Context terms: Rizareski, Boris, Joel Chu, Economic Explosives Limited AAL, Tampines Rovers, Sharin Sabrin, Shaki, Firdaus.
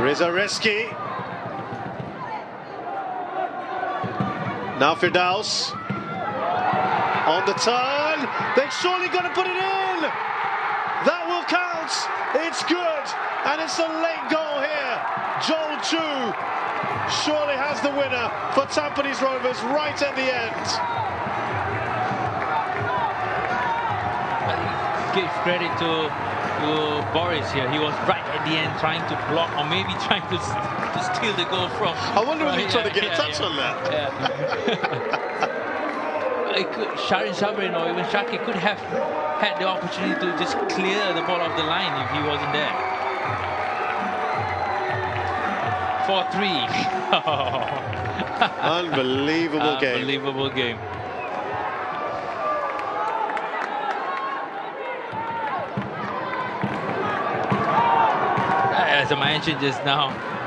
Rizareski. Now Firdaus. On the turn. They're surely going to put it in. That will count. It's good. And it's a late goal here. Joel Chu surely has the winner for Tampines Rovers right at the end. Gives credit to Boris here. He was right at the end trying to block or maybe trying to steal the goal from. I wonder if he's trying to get a touch on that. Yeah. Sharin Sabrin or even Shaki could have had the opportunity to just clear the ball off the line if he wasn't there. 4-3. Unbelievable game. Unbelievable game. As I mentioned just now,